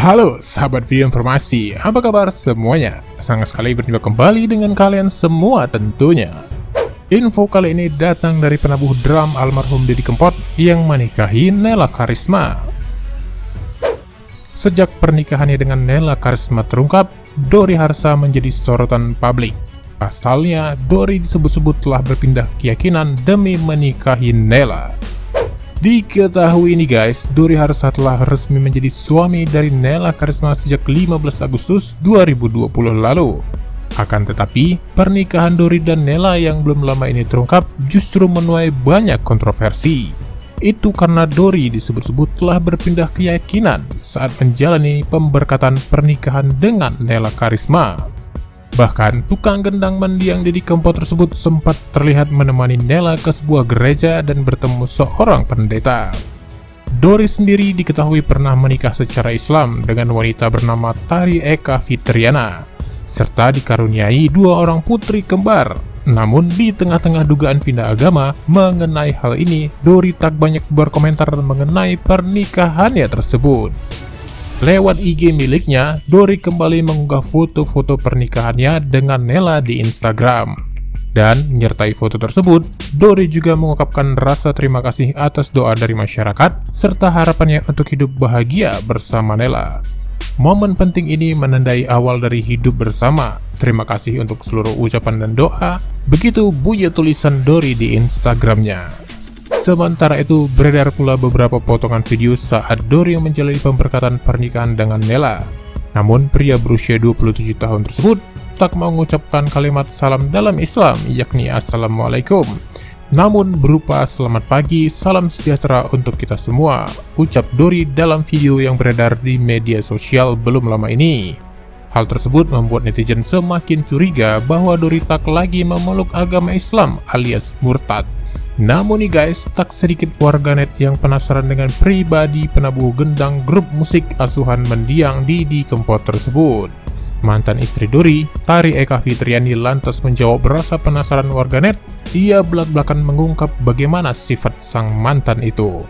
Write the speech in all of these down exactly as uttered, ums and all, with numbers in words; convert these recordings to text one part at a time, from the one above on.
Halo sahabat video informasi, apa kabar semuanya? Sangat sekali berjumpa kembali dengan kalian semua tentunya. Info kali ini datang dari penabuh drum almarhum Didi Kempot yang menikahi Nella Kharisma. Sejak pernikahannya dengan Nella Kharisma terungkap, Dory Harsa menjadi sorotan publik. Pasalnya, Dory disebut-sebut telah berpindah keyakinan demi menikahi Nella. Diketahui ini guys, Dory Harsa telah resmi menjadi suami dari Nella Kharisma sejak lima belas Agustus dua ribu dua puluh lalu. Akan tetapi, pernikahan Dory dan Nella yang belum lama ini terungkap justru menuai banyak kontroversi. Itu karena Dory disebut-sebut telah berpindah keyakinan saat menjalani pemberkatan pernikahan dengan Nella Kharisma. Bahkan, tukang gendang mendiang Didi Kempot tersebut sempat terlihat menemani Nella ke sebuah gereja dan bertemu seorang pendeta. Dory sendiri diketahui pernah menikah secara Islam dengan wanita bernama Tari Eka Fitriana, serta dikaruniai dua orang putri kembar. Namun, di tengah-tengah dugaan pindah agama mengenai hal ini, Dory tak banyak berkomentar mengenai pernikahannya tersebut. Lewat I G miliknya, Dory kembali mengunggah foto-foto pernikahannya dengan Nella di Instagram. Dan menyertai foto tersebut, Dory juga mengungkapkan rasa terima kasih atas doa dari masyarakat, serta harapannya untuk hidup bahagia bersama Nella. Momen penting ini menandai awal dari hidup bersama. Terima kasih untuk seluruh ucapan dan doa, begitu bunyi tulisan Dory di Instagramnya. Sementara itu, beredar pula beberapa potongan video saat Dory menjalani pemberkatan pernikahan dengan Nella. Namun, pria berusia dua puluh tujuh tahun tersebut tak mau mengucapkan kalimat salam dalam Islam, yakni Assalamualaikum. Namun, berupa selamat pagi, salam sejahtera untuk kita semua, ucap Dory dalam video yang beredar di media sosial belum lama ini. Hal tersebut membuat netizen semakin curiga bahwa Dory tak lagi memeluk agama Islam alias murtad. Namun nih guys, tak sedikit warganet yang penasaran dengan pribadi penabuh gendang grup musik asuhan mendiang Didi Kempot tersebut. Mantan istri Dory, Tari Eka Fitriani lantas menjawab rasa penasaran warganet. Ia belak-belakan mengungkap bagaimana sifat sang mantan itu.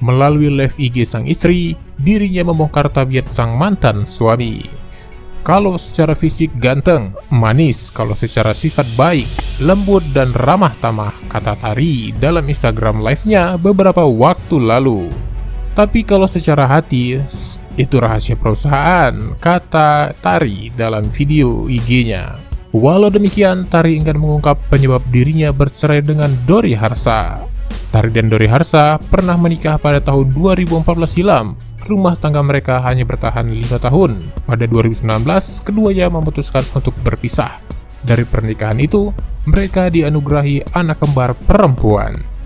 Melalui live I G sang istri, dirinya membongkar tabiat sang mantan suami. Kalau secara fisik ganteng, manis, kalau secara sifat baik, lembut dan ramah tamah, kata Tari dalam Instagram live-nya beberapa waktu lalu. Tapi kalau secara hati, itu rahasia perusahaan, kata Tari dalam video I G-nya. Walau demikian, Tari enggan mengungkap penyebab dirinya bercerai dengan Dory Harsa. Tari dan Dory Harsa pernah menikah pada tahun dua ribu empat belas silam. Rumah tangga mereka hanya bertahan lima tahun. Pada dua ribu sembilan belas, keduanya memutuskan untuk berpisah. Dari pernikahan itu, mereka dianugerahi anak kembar perempuan.